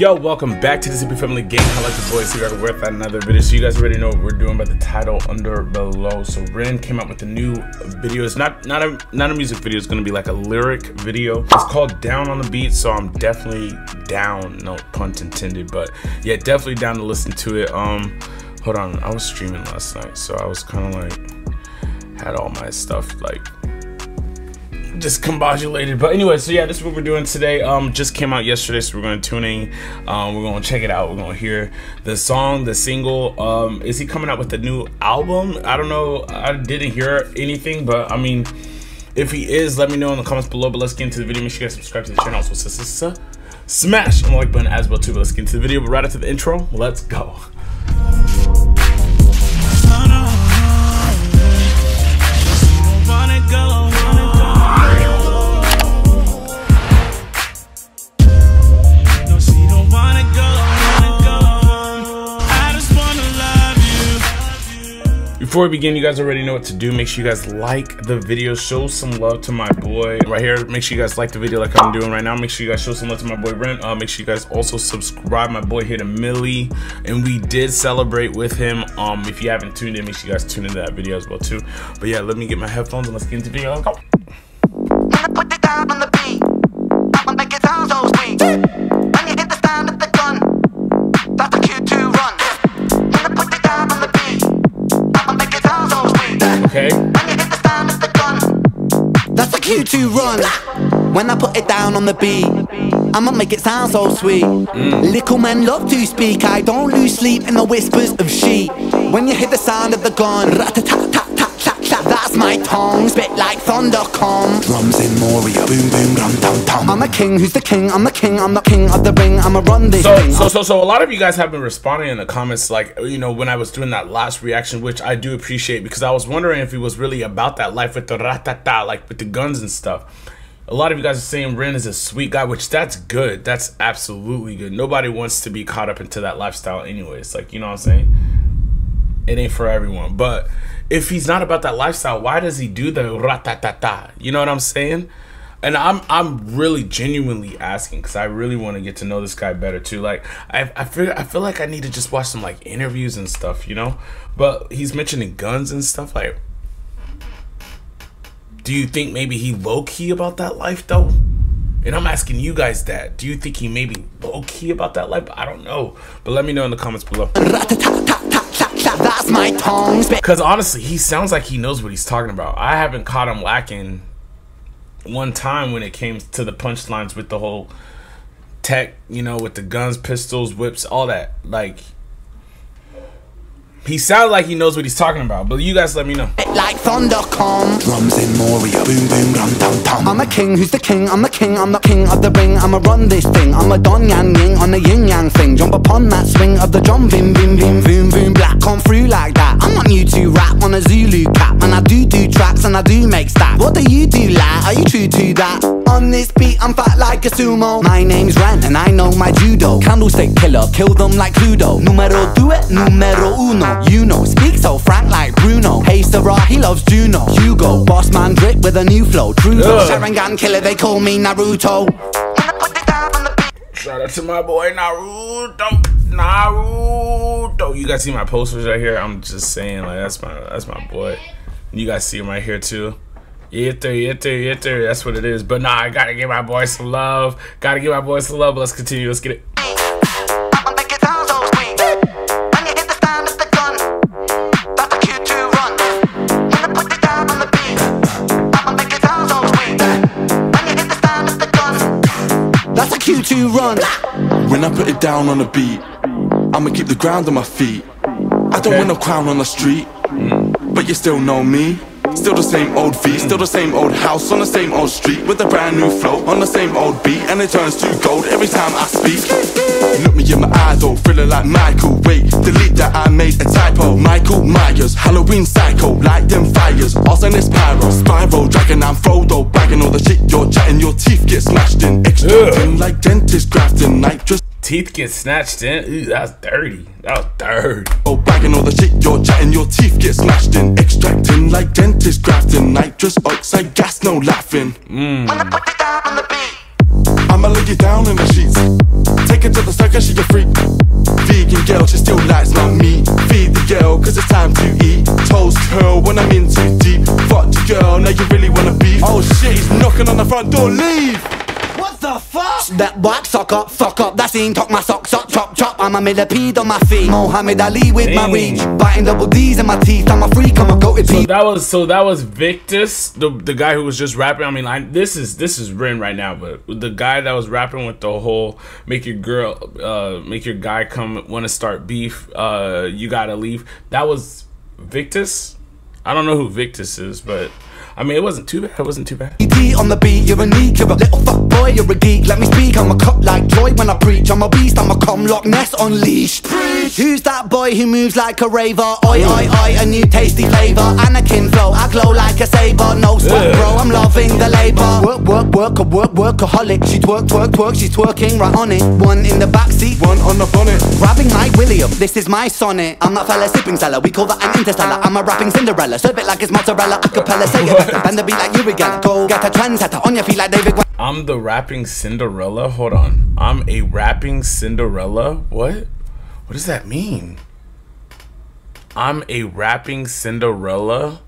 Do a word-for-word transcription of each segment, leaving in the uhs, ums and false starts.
Yo, welcome back to the C B family game. I like the boys here with another video. So you guys already know what we're doing by the title under below. So Ren came out with a new video. It's not not a not a music video. It's gonna be like a lyric video. It's called Down on the Beat. So I'm definitely down. No pun intended, but yeah, definitely down to listen to it. Um, hold on. I was streaming last night, so I was kind of like had all my stuff like discombobulated, but anyway, so yeah, this is what we're doing today. Um just came out yesterday, so we're gonna tune in, um we're gonna check it out, we're gonna hear the song, the single. Um is he coming out with a new album? I don't know, I didn't hear anything, but I mean, if he is, let me know in the comments below. But let's get into the video. Make sure you guys subscribe to the channel, also so, so, smash the like button as well too. But let's get into the video. But right after the intro, let's go. Before we begin, you guys already know what to do. Make sure you guys like the video. Show some love to my boy right here. Make sure you guys like the video like I'm doing right now. Make sure you guys show some love to my boy Brent. Uh, make sure you guys also subscribe. My boy hit a milli, and we did celebrate with him. Um, if you haven't tuned in, make sure you guys tune into that video as well too. But yeah, let me get my headphones and let's get into the video. Let's go. Gonna put the dime on the beat. I'm gonna make it sound so sweet. When you hit the sound of the gun, that's a cue to run. Gonna put the dime on the beat. Okay. That's a cue to run. When I put it down on the beat, I'ma make it sound so sweet. Mm. Little men love to speak. I don't lose sleep in the whispers of sheep. When you hit the sound of the gun, that's my tongue, spit like thunder come. Drums in Moria, boom boom rum dum dum. I'm a king, who's the king? I'm the king, I'm the king of the ring. I'ma run this. So thing. so so so a lot of you guys have been responding in the comments, like, you know, when I was doing that last reaction, which I do appreciate, because I was wondering if it was really about that life with the ratata, like with the guns and stuff. A lot of you guys are saying Ren is a sweet guy, which that's good. That's absolutely good. Nobody wants to be caught up into that lifestyle anyways. Like, you know what I'm saying? It ain't for everyone. But if he's not about that lifestyle, why does he do the ratatata? You know what I'm saying? And I'm I'm really genuinely asking, because I really want to get to know this guy better too. Like I I feel I feel like I need to just watch some like interviews and stuff, you know. But he's mentioning guns and stuff. Like, do you think maybe he low key about that life though? And I'm asking you guys that. Do you think he maybe low key about that life? I don't know. But let me know in the comments below. That's my tongue. Because honestly, he sounds like he knows what he's talking about. I haven't caught him lacking one time when it came to the punchlines with the whole tech, you know, with the guns, pistols, whips, all that. Like, he sounds like he knows what he's talking about, but you guys let me know. Like thunder come. Drums in Moria, boom boom rum dum dum. I'm a king, who's the king? I'm the king, I'm the king of the ring. I'ma run this thing. I'm a don yang ying on the yin yang thing. Jump upon that swing of the drum, boom boom boom boom boom. Black come through like that. I'm on YouTube rap on a Zulu cap, and I do do tracks and I do make stats. What do you do, lad? Are you true to that? On this beat, I'm fat like a sumo. My name's Ren, and I know my judo. Candlestick killer, kill them like Cluedo. Numero due, numero uno. You know, speak so frank like Bruno. Hey Sarah, he loves Juno. Hugo, boss man drip with a new flow. Trudeau, Sharingan killer, they call me Naruto. Shout out to my boy Naruto, Naruto. You guys see my posters right here? I'm just saying, like, that's my that's my boy. You guys see him right here too. Yitter, yitter, yitter. That's what it is. But nah, I gotta give my boys some love. Gotta give my boys some love. Let's continue. Let's get it. To run. When I put it down on the beat, I'ma keep the ground on my feet. I don't okay. want no crown on the street, mm. but you still know me. Still the same old feet, still the same old house on the same old street, with a brand new flow on the same old beat, and it turns to gold every time I speak. Look me in my eyes, though, feeling like Michael. Wait, delete that, I made a typo. Michael Myers, Halloween psycho, light them fires, us and this pyro, spiral, dragon and Frodo, bagging all the shit you're chatting. Your teeth get smashed in, extracting like dentist grafting nitrous. Teeth get snatched in. Ew, that's dirty. That was dirty. Oh, bagging all the shit you're chatting. Your teeth get snatched in, extracting like dentist grafting nitrous oxide gas. No laughing. Mm. When I put it down on the beat, I I'ma lay you down in the sheets. Take her to the circus, she a freak. Vegan girl, she still likes my meat. Feed the girl, cause it's time to eat. Toast her when I'm in too deep. Fuck the girl, now you really wanna beef. Oh shit, he's knocking on the front door, leave! What the fuck? That black sock up, sock up, that scene, talk my socks up, chop chop. I'm a millipede on my feet, Mohammed Ali with Dang. my reach, biting double D's in my teeth. I'm a freak, I'm a goated. So that was so that was Viktus, the the guy who was just rapping. I mean, I, this is this is written right now, but the guy that was rapping with the whole make your girl, uh, make your guy come want to start beef. Uh, you gotta leave. That was Viktus. I don't know who Viktus is, but I mean, it wasn't too bad. It wasn't too bad. On the beat, you're a neat, you're a little fuck boy, you're a geek. Let me speak, I'm a cop like Troy when I preach. I'm a beast, I'm a cum, Loch Ness unleashed. Preach. Who's that boy who moves like a raver? Oi, oi, oi, a new tasty flavor. Anakin flow, I glow like a saber. No sweat, bro, I'm loving the labor. Work, work, work, a work, workaholic. She twerk, twerk, twerk, she's twerking right on it. One in the backseat, one on the bonnet. Grabbing my William, this is my sonnet. I'm that fella sipping cellar, we call that an interstellar. I'm a rapping Cinderella, serve it like it's mozzarella. Acapella, say it. And the beat like you again. Go get a trendsetter on your feet like David. I'm the rapping Cinderella. Hold on. I'm a rapping Cinderella. What? What does that mean? I'm a rapping Cinderella.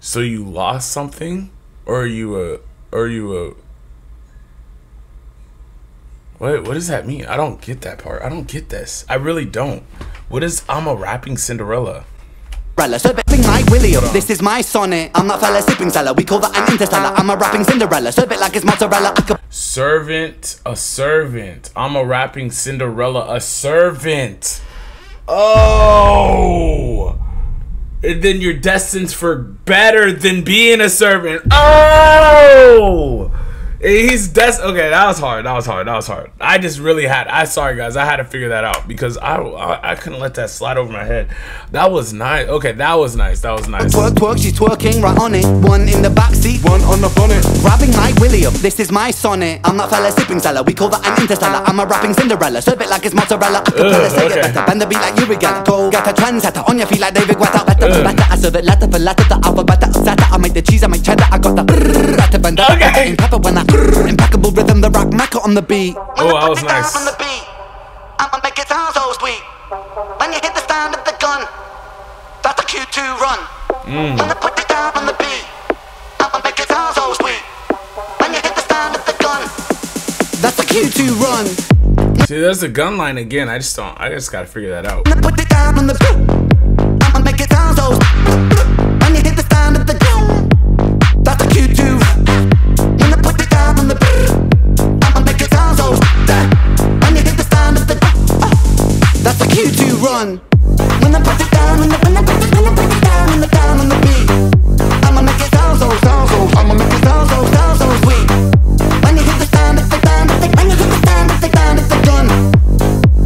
So you lost something? Or are you a or are you a What what does that mean? I don't get that part. I don't get this. I really don't. What is I'm a rapping Cinderella? Serving my William, this is my sonnet. I'm that fella sipping cellar, we call that an interstellar. I'm a rapping Cinderella, serve it like it's mozzarella. Servant, a servant. I'm a rapping Cinderella, a servant. Oh, and then you're destined for better than being a servant. Oh, he's des. Okay, that was hard. That was hard. That was hard. I just really had. I sorry guys. I had to figure that out because I I, I couldn't let that slide over my head. That was nice. Okay, that was nice. That was nice. Twerk, twerk. She's twerking right on it. One in the backseat, one on the bonnet. Grabbing my William. This is my sonnet. I'm that fella sipping cellar. We call that an interstellar. I'm a rapping Cinderella. Serve it like it's mozzarella. Acapella, say it better. Bend the beat like you again. Go get a trendsetter on your feet like David Guetta. I serve it later for later. The alphabet setter. I make the cheese. I make cheddar. I got the. Okay. Pepper when I. Impeccable rhythm, the rock macker on the beat. Oh, that was nice. I'ma make it sound so sweet. When you hit the sound of the gun, that's a cue to run. When I put it down on the beat, I'ma make it sound so sweet. When you hit the sound of the gun, that's a cue to run. See, there's the gun line again. I just don't. I just gotta figure that out. When I put it down on the beat, I'ma make it sound so sweet. When you hit the sound of the gun, that's a cue to run. Run. When I put it down, when I put it down, when I put it down, when I down on the beat, I'ma make it sound so, sound so, I'ma make it sound so, sound so sweet. When you hit the sound, it's the sound, it's the when you hit the sound, it's the sound, it's the gun.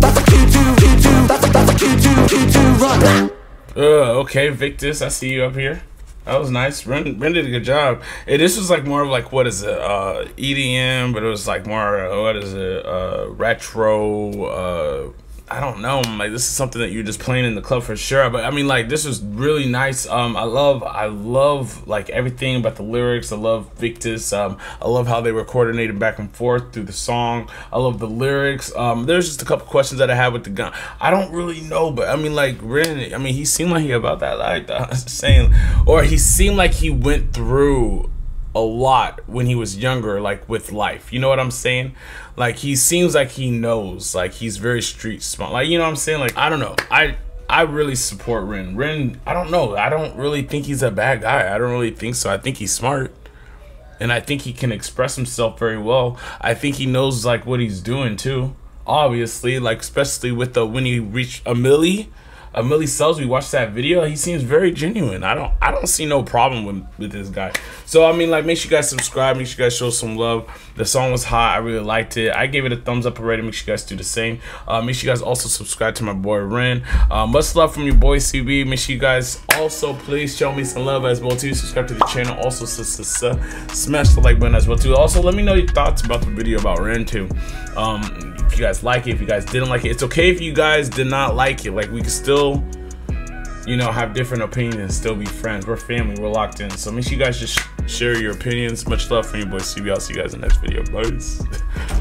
That's a Q two, Q two, that's a that's a Q two, Q two run. Uh, okay, Viktus, I see you up here. That was nice. Ren, Ren did a good job. Hey, this was like more of like, what is it? Uh, E D M, but it was like more, what is it? Uh, retro. Uh. I don't know, like this is something that you're just playing in the club for sure, but I mean like this was really nice. um I love I love like everything about the lyrics. I love Viktus. um I love how they were coordinated back and forth through the song. I love the lyrics. Um there's just a couple questions that I had with the gun. I don't really know, but I mean like Ren, I mean he seemed like he about that like I was saying, or he seemed like he went through a lot when he was younger, like with life, you know what I'm saying? Like he seems like he knows, like he's very street smart, like you know what I'm saying? Like I don't know, I I really support Ren. Ren, I don't know, I don't really think he's a bad guy. I don't really think so. I think he's smart, and I think he can express himself very well. I think he knows like what he's doing too. Obviously, like especially with the when he reached a milli. Millie Sells, we watched that video. He seems very genuine. I don't I don't see no problem with, with this guy. So, I mean, like, make sure you guys subscribe. Make sure you guys show some love. The song was hot. I really liked it. I gave it a thumbs up already. Make sure you guys do the same. Uh, make sure you guys also subscribe to my boy, Ren. Uh, much love from your boy, C B. Make sure you guys also please show me some love as well, too. Subscribe to the channel. Also, smash the like button as well, too. Also, let me know your thoughts about the video about Ren, too. Um... If you guys like it, if you guys didn't like it, it's okay if you guys did not like it. Like we can still, you know, have different opinions, still be friends. We're family, we're locked in. So make sure you guys just Share your opinions. Much love from your boy C B. I'll see you guys in the next video. Bye.